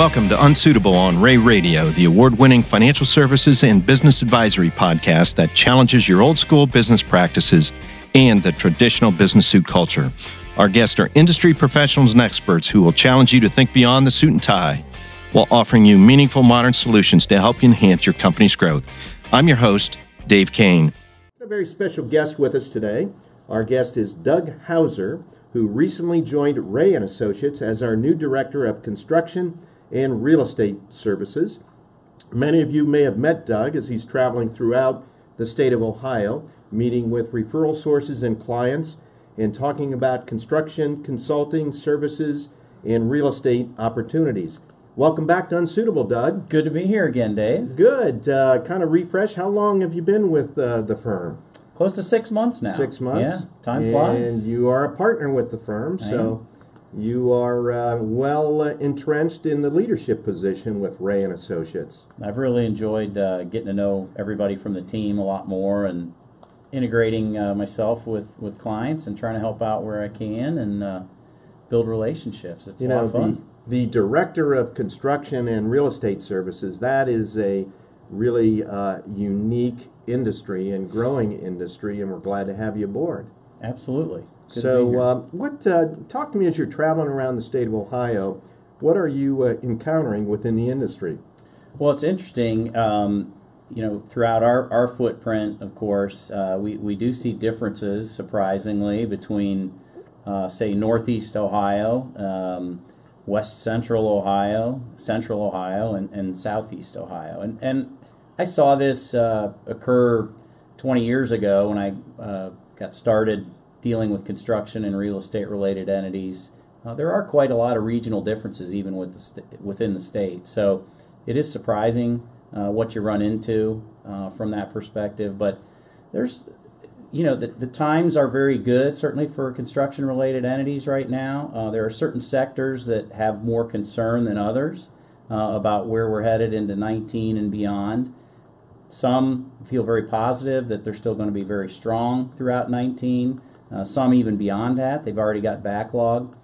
Welcome to Unsuitable on Rea Radio, the award-winning financial services and business advisory podcast that challenges your old-school business practices and the traditional business suit culture. Our guests are industry professionals and experts who will challenge you to think beyond the suit and tie while offering you meaningful modern solutions to help you enhance your company's growth. I'm your host, Dave Kane. A very special guest with us today. Our guest is Doug Houser, who recently joined Rea & Associates as our new Director of Construction and Real Estate Services. Many of you may have met Doug as he's traveling throughout the state of Ohio, meeting with referral sources and clients and talking about construction, consulting, services, and real estate opportunities. Welcome back to Unsuitable, Doug. Good to be here again, Dave. Good. Kind of refresh. How long have you been with the firm? Close to 6 months now. 6 months. Yeah, time flies. And you are a partner with the firm, so you are well entrenched in the leadership position with Rea & Associates. I've really enjoyed getting to know everybody from the team a lot more and integrating myself with clients and trying to help out where I can and build relationships. It's a lot of fun. The Director of Construction and Real Estate Services, that is a really unique industry and growing industry, and we're glad to have you aboard. Absolutely. Good so talk to me as you're traveling around the state of Ohio. What are you encountering within the industry? Well, it's interesting, throughout our footprint, of course, we do see differences, surprisingly, between, say, Northeast Ohio, West Central Ohio, Central Ohio, and Southeast Ohio. And I saw this occur 20 years ago when I got started dealing with construction and real estate related entities. There are quite a lot of regional differences even within the state. So it is surprising what you run into from that perspective. But there's, the times are very good, certainly for construction-related entities right now. There are certain sectors that have more concern than others about where we're headed into 19 and beyond. Some feel very positive that they're still going to be very strong throughout 19. Some even beyond that, they've already got backlog.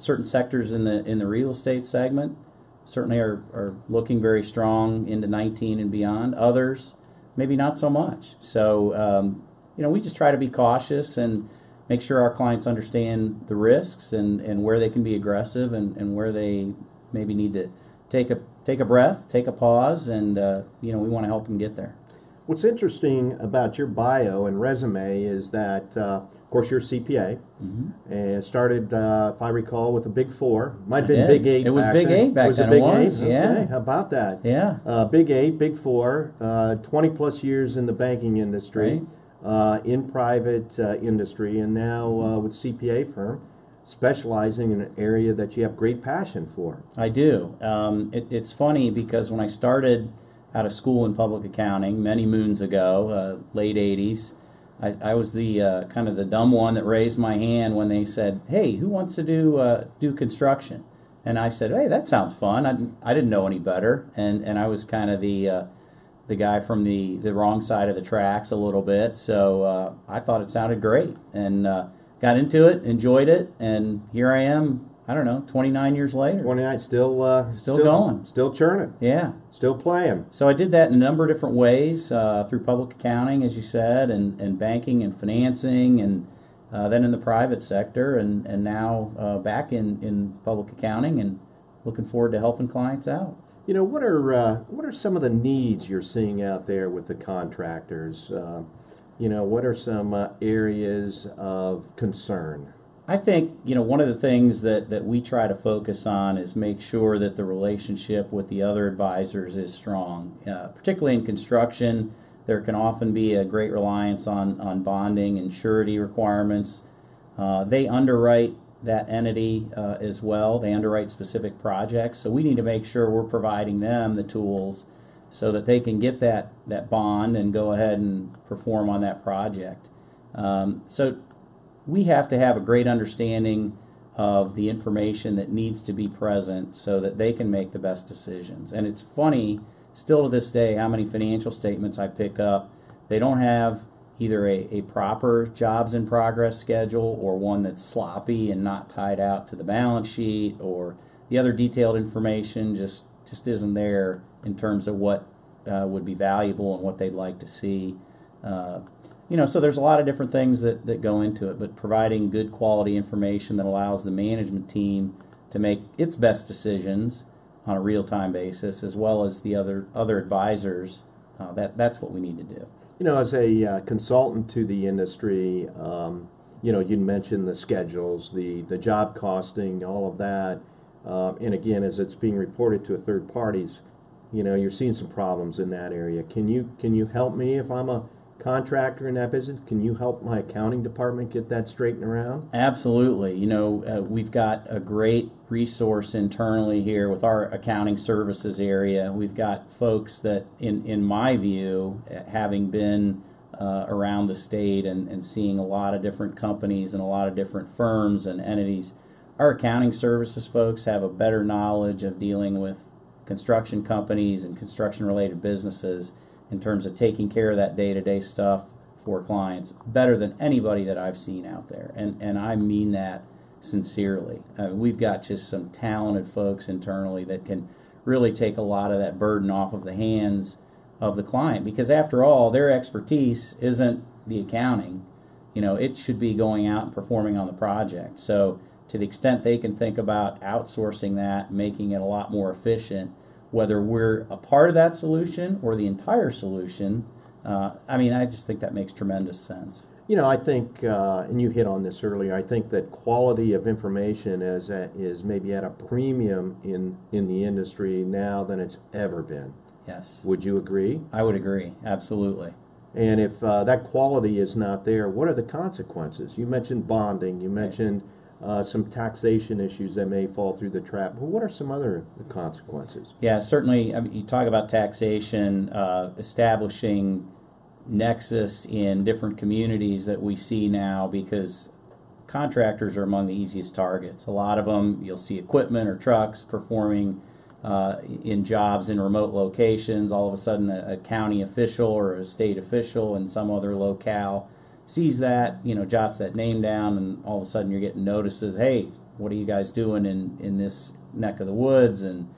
Certain sectors in the real estate segment certainly are looking very strong into 19 and beyond. Others, maybe not so much. So we just try to be cautious and make sure our clients understand the risks and where they can be aggressive and where they maybe need to take a breath, take a pause, and we want to help them get there. What's interesting about your bio and resume is that, of course, you're a CPA, and started, if I recall, with a Big Four. Might have been Big Eight. It was Big Eight back then. It was Big Eight. Yeah. How about that? Yeah. Big Eight, Big Four, 20-plus years in the banking industry. Right. In private industry, and now with CPA firm, specializing in an area that you have great passion for. I do. It's funny because when I started out of school in public accounting many moons ago, late 80s, I was the kind of the dumb one that raised my hand when they said, "Hey, who wants to do construction?" And I said, "Hey, that sounds fun." I didn't know any better, and I was kind of the guy from the wrong side of the tracks a little bit, so I thought it sounded great, and got into it, enjoyed it, and here I am, I don't know, 29 years later. 29, still going. Still churning. Yeah. Still playing. So I did that in a number of different ways, through public accounting, as you said, and banking and financing, and then in the private sector, and now back in public accounting, and looking forward to helping clients out. What are some of the needs you're seeing out there with the contractors? What are some areas of concern? I think, one of the things that we try to focus on is make sure that the relationship with the other advisors is strong. Particularly in construction, there can often be a great reliance on bonding and surety requirements. They underwrite that entity as well. They underwrite specific projects, so we need to make sure we're providing them the tools so that they can get that bond and go ahead and perform on that project. So we have to have a great understanding of the information that needs to be present so that they can make the best decisions. And it's funny, still to this day, how many financial statements I pick up. They don't have either a proper jobs in progress schedule or one that's sloppy and not tied out to the balance sheet, or The other detailed information just isn't there in terms of what would be valuable and what they'd like to see. So there's a lot of different things that go into it, but providing good quality information that allows the management team to make its best decisions on a real-time basis, as well as the other advisors, that's what we need to do. As a consultant to the industry, you mentioned the schedules, the job costing, all of that, and again, as it's being reported to a third parties, you're seeing some problems in that area. Can you help me if I'm a contractor in that business? Can you help my accounting department get that straightened around? Absolutely. We've got a great resource internally here with our accounting services area. We've got folks that, in my view, having been around the state and seeing a lot of different companies and a lot of different firms and entities, our accounting services folks have a better knowledge of dealing with construction companies and construction-related businesses in terms of taking care of that day-to-day stuff for clients better than anybody that I've seen out there. And I mean that sincerely. We've got just some talented folks internally that can really take a lot of that burden off of the hands of the client, because after all, their expertise isn't the accounting. It should be going out and performing on the project. So to the extent they can think about outsourcing that, making it a lot more efficient, whether we're a part of that solution or the entire solution, I just think that makes tremendous sense. I think, and you hit on this earlier, I think that quality of information is maybe at a premium in the industry now than it's ever been. Yes. Would you agree? I would agree, absolutely. And if that quality is not there, what are the consequences? You mentioned bonding, you mentioned some taxation issues that may fall through the trap. Well, what are some other consequences? Yeah, certainly. You talk about taxation, establishing nexus in different communities that we see now, because contractors are among the easiest targets. A lot of them, you'll see equipment or trucks performing in jobs in remote locations. All of a sudden, a county official or a state official in some other locale sees that, jots that name down, and all of a sudden you're getting notices, hey, what are you guys doing in this neck of the woods? And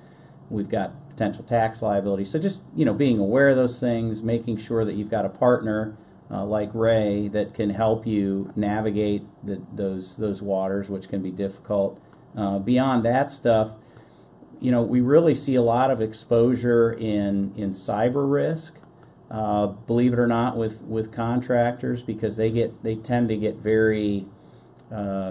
we've got potential tax liability. So just, being aware of those things, making sure that you've got a partner like Rea that can help you navigate those waters, which can be difficult. Beyond that stuff, we really see a lot of exposure in cyber risk. Believe it or not, with contractors, because they tend to get very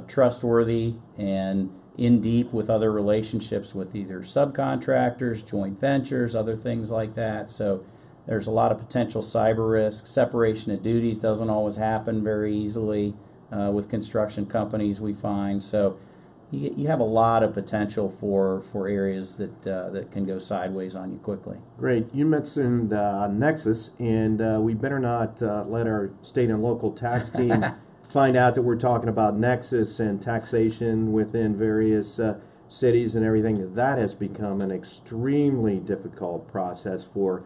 trustworthy and in deep with other relationships with either subcontractors, joint ventures, other things like that. So there's a lot of potential cyber risk. Separation of duties doesn't always happen very easily with construction companies, we find. So you have a lot of potential for areas that can go sideways on you quickly. Great. You mentioned Nexus, and we better not let our state and local tax team find out that we're talking about Nexus and taxation within various cities and everything. That has become an extremely difficult process for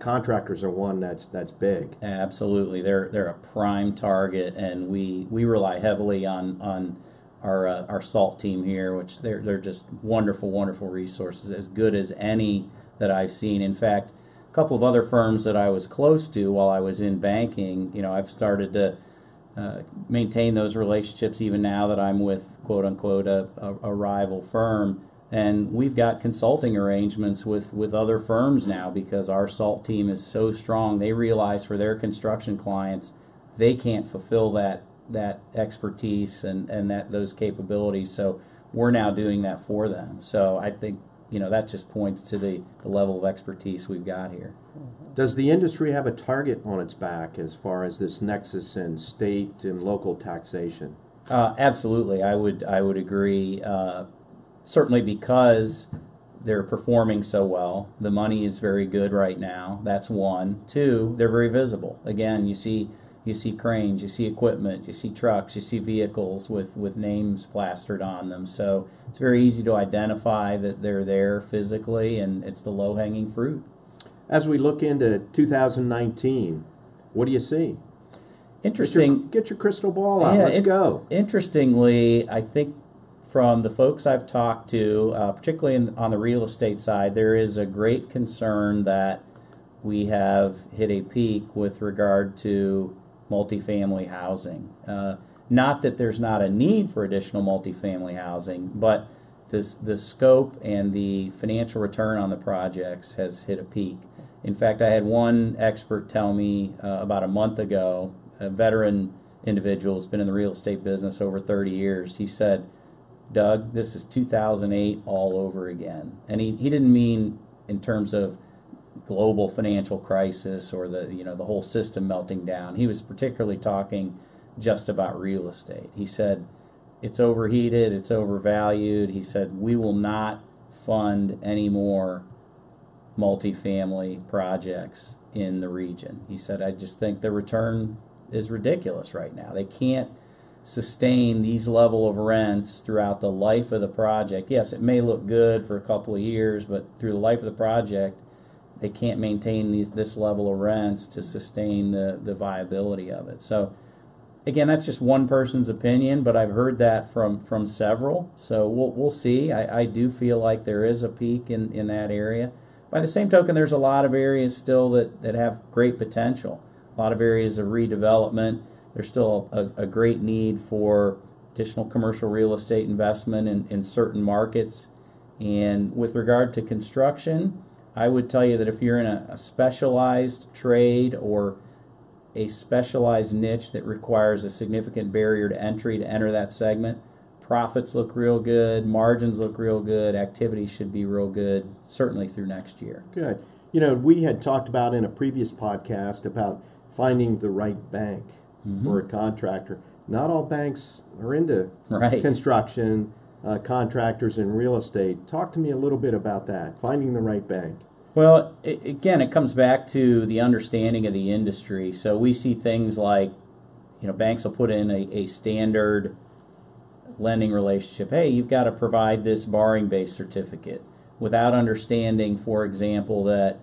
contractors. Are one that's big. Absolutely. They're a prime target, and we rely heavily on our SALT team here, which they're just wonderful, wonderful resources, as good as any that I've seen. In fact, a couple of other firms that I was close to while I was in banking, I've started to maintain those relationships even now that I'm with, quote unquote, a rival firm. And we've got consulting arrangements with other firms now, because our SALT team is so strong. They realize for their construction clients, they can't fulfill that expertise and those capabilities, so we're now doing that for them. So I think that just points to the level of expertise we've got here. Does the industry have a target on its back as far as this nexus in state and local taxation? Absolutely, I would agree. Certainly, because they're performing so well, the money is very good right now. That's one. Two, they're very visible. Again, you see cranes, you see equipment, you see trucks, you see vehicles with names plastered on them. So it's very easy to identify that they're there physically, and it's the low-hanging fruit. As we look into 2019, what do you see? Interesting. Get your crystal ball out. Let's go. Interestingly, I think from the folks I've talked to, particularly on the real estate side, there is a great concern that we have hit a peak with regard to multifamily housing. Not that there's not a need for additional multifamily housing, but the scope and the financial return on the projects has hit a peak. In fact, I had one expert tell me about a month ago, a veteran individual who's been in the real estate business over 30 years. He said, "Doug, this is 2008 all over again." And he didn't mean in terms of global financial crisis or the whole system melting down. He was particularly talking just about real estate. He said, "It's overheated, it's overvalued." He said, "We will not fund any more multifamily projects in the region." He said, "I just think the return is ridiculous right now. They can't sustain these level of rents throughout the life of the project. Yes, it may look good for a couple of years, but through the life of the project, they can't maintain this level of rents to sustain the viability of it." So again, that's just one person's opinion, but I've heard that from several. So we'll see. I do feel like there is a peak in that area. By the same token, there's a lot of areas still that have great potential. A lot of areas of redevelopment. There's still a great need for additional commercial real estate investment in certain markets. And with regard to construction, I would tell you that if you're in a specialized trade or a specialized niche that requires a significant barrier to entry to enter that segment, profits look real good, margins look real good, activity should be real good, certainly through next year. Good. We had talked about in a previous podcast about finding the right bank for a contractor. Not all banks are into construction, contractors, and real estate. Talk to me a little bit about that, finding the right bank. Well, it comes back to the understanding of the industry. So we see things like, banks will put in a standard lending relationship. Hey, you've got to provide this borrowing base certificate, without understanding, for example, that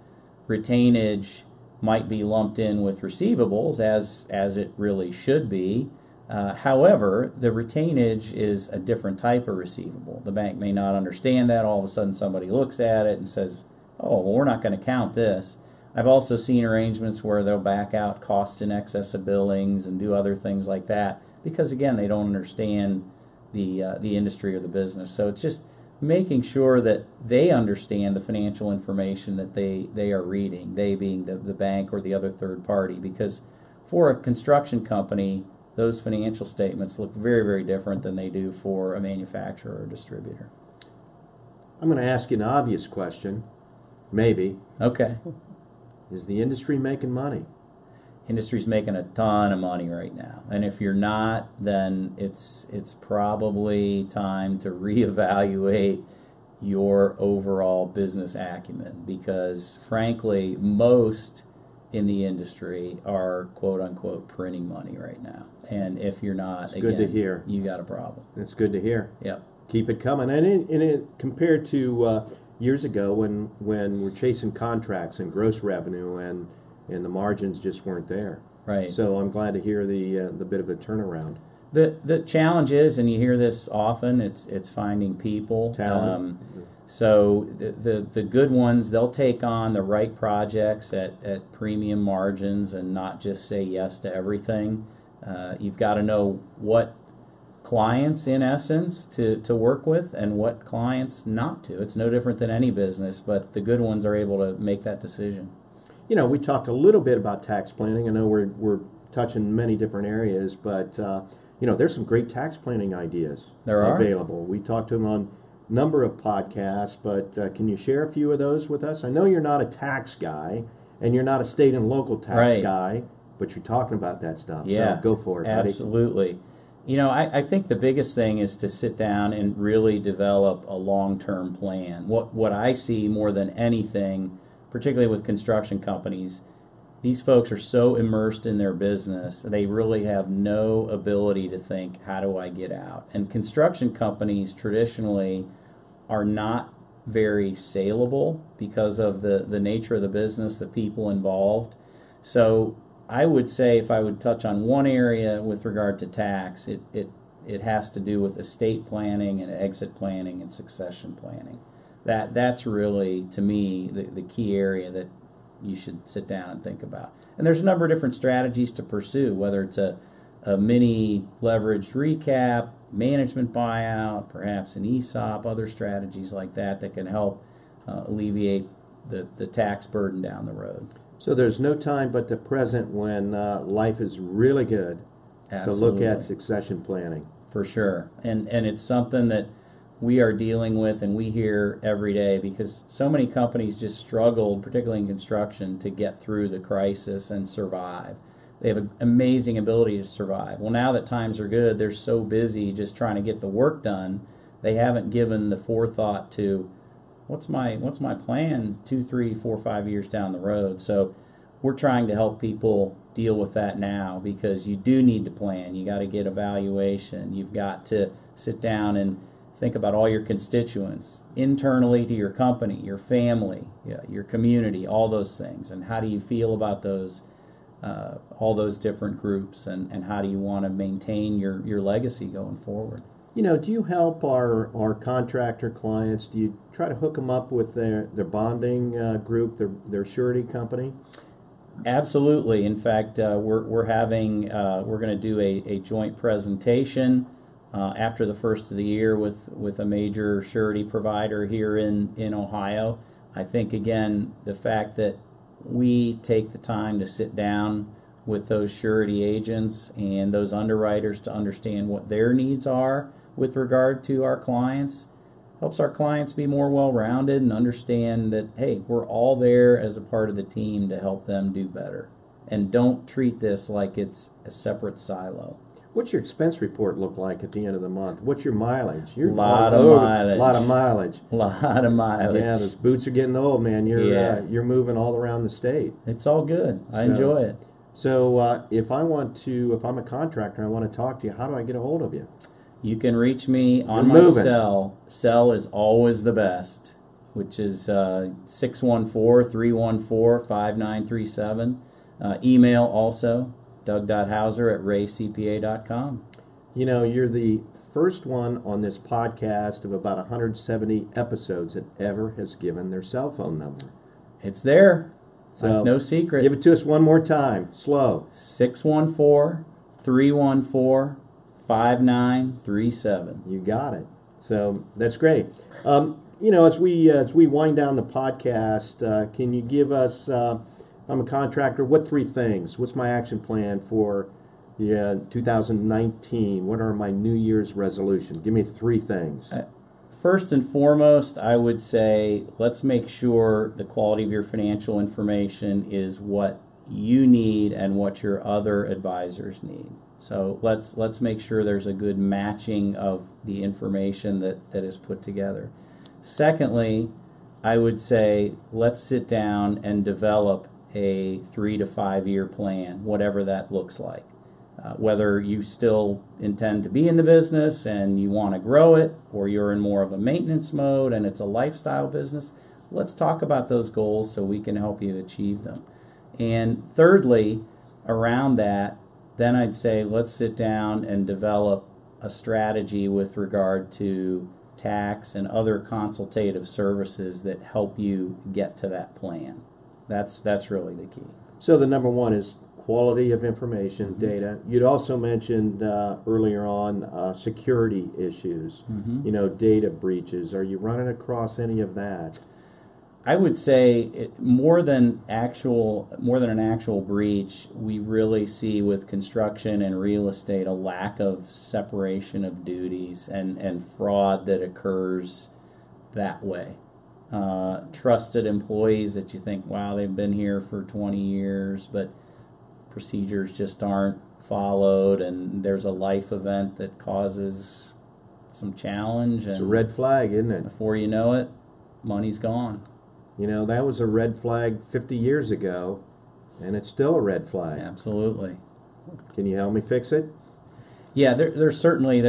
retainage might be lumped in with receivables, as it really should be. However, the retainage is a different type of receivable. The bank may not understand that. All of a sudden, somebody looks at it and says, "Oh, well, we're not going to count this." I've also seen arrangements where they'll back out costs in excess of billings and do other things like that because, again, they don't understand the industry or the business. So it's just making sure that they understand the financial information that they are reading, they being the bank or the other third party, because for a construction company, those financial statements look very, very different than they do for a manufacturer or distributor. I'm going to ask you an obvious question, maybe. Okay. Is the industry making money? Industry's making a ton of money right now, and if you're not, then it's probably time to reevaluate your overall business acumen, because frankly, most in the industry are quote unquote printing money right now, and if you're not, it's again, good to hear. You got a problem. It's good to hear. Yep, keep it coming, and it compared to years ago when we're chasing contracts and gross revenue and the margins just weren't there. Right. So I'm glad to hear the bit of a turnaround. The challenge is, and you hear this often, it's finding people. Talent. So the good ones, they'll take on the right projects at premium margins and not just say yes to everything. You've got to know what clients, in essence, to work with and what clients not to. It's no different than any business, but the good ones are able to make that decision. We talked a little bit about tax planning. I know we're touching many different areas, but there's some great tax planning ideas available. We talked to them on a number of podcasts, but can you share a few of those with us? I know you're not a tax guy, and you're not a state and local tax guy, but you're talking about that stuff. Yeah, so go for it. Absolutely. Buddy. I think the biggest thing is to sit down and really develop a long-term plan. What I see more than anything, particularly with construction companies, these folks are so immersed in their business, they really have no ability to think, how do I get out? And construction companies traditionally are not very saleable because of the nature of the business, the people involved. So I would say, if I would touch on one area with regard to tax, it it has to do with estate planning and exit planning and succession planning. That's really, to me, the key area that you should sit down and think about. And there's a number of different strategies to pursue, whether it's a mini leveraged recap, management buyout, perhaps an ESOP, other strategies like that that can help alleviate the tax burden down the road. So there's no time but the present when life is really good. Absolutely. To look at succession planning. For sure. And it's something that we are dealing with and we hear every day, because so many companies just struggled, particularly in construction, to get through the crisis and survive. They have an amazing ability to survive. Well, now that times are good, they're so busy just trying to get the work done, they haven't given the forethought to what's my plan 2, 3, 4, 5 years down the road. So we're trying to help people deal with that now, because you do need to plan. You got to get a valuation. You've got to sit down and think about all your constituents, internally to your company, your family, your community, all those things. And how do you feel about those, all those different groups, and how do you want to maintain your legacy going forward? You know, do you help our contractor clients? Do you try to hook them up with their bonding group, their surety company? Absolutely. In fact, we're going to do a joint presentation after the first of the year with a major surety provider here in Ohio. I think, again, the fact that we take the time to sit down with those surety agents and those underwriters to understand what their needs are with regard to our clients helps our clients be more well-rounded and understand that, hey, we're all there as a part of the team to help them do better. And don't treat this like it's a separate silo. What's your expense report look like at the end of the month? What's your mileage? You're a lot of mileage. Yeah, those boots are getting old, man. You're moving all around the state. It's all good. I enjoy it. So if I'm a contractor and I want to talk to you, how do I get a hold of you? You can reach me on my cell. Cell is always the best, which is 614-314-5937. Email also, doug.houser@reacpa.com. You know, you're the first one on this podcast of about 170 episodes that ever has given their cell phone number. It's there. So no secret. Give it to us one more time. Slow. 614-314-5937. You got it. So that's great. You know, as we wind down the podcast, can you give us? I'm a contractor. What 3 things? What's my action plan for 2019? What are my New Year's resolutions? Give me 3 things. First and foremost, I would say let's make sure the quality of your financial information is what you need and what your other advisors need. So let's make sure there's a good matching of the information that is put together. Secondly, I would say let's sit down and develop a 3 to 5 year plan, whatever that looks like. Whether you still intend to be in the business and you want to grow it, or you're in more of a maintenance mode and it's a lifestyle business, let's talk about those goals so we can help you achieve them. And thirdly, around that, then I'd say let's sit down and develop a strategy with regard to tax and other consultative services that help you get to that plan. That's really the key. So the number one is quality of information, mm-hmm. data. You'd also mentioned earlier on security issues, mm-hmm. you know, data breaches. Are you running across any of that? I would say more than an actual breach, we really see with construction and real estate a lack of separation of duties and fraud that occurs that way. Trusted employees that you think, wow, they've been here for 20 years, but procedures just aren't followed, and there's a life event that causes some challenge. It's a red flag, isn't it? Before you know it, money's gone. You know, that was a red flag 50 years ago, and it's still a red flag. Absolutely. Can you help me fix it? Yeah, there's certainly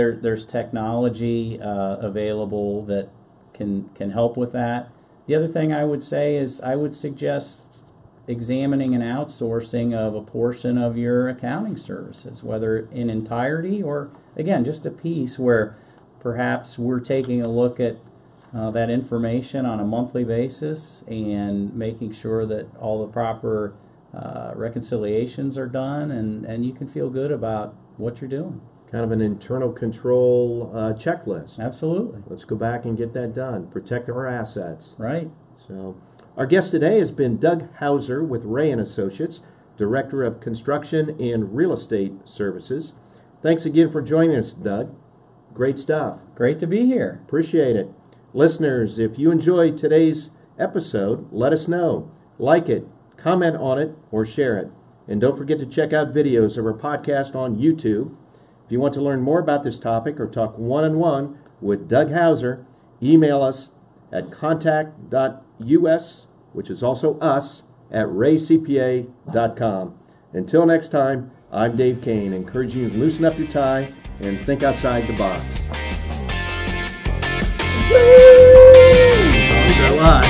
technology available that can help with that. The other thing I would say is I would suggest examining an outsourcing of a portion of your accounting services, whether in entirety or, again, just a piece where perhaps we're taking a look at that information on a monthly basis and making sure that all the proper reconciliations are done, and you can feel good about what you're doing. Kind of an internal control checklist. Absolutely. Let's go back and get that done. Protect our assets. Right. So, our guest today has been Doug Houser with Rea & Associates, Director of Construction and Real Estate Services. Thanks again for joining us, Doug. Great stuff. Great to be here. Appreciate it. Listeners, if you enjoyed today's episode, let us know. Like it, comment on it, or share it. And don't forget to check out videos of our podcast on YouTube. If you want to learn more about this topic or talk one-on-one with Doug Houser, email us at contact.us, which is also us, at ReaCPA.com. Until next time, I'm Dave Kane, encouraging you to loosen up your tie and think outside the box. Woo!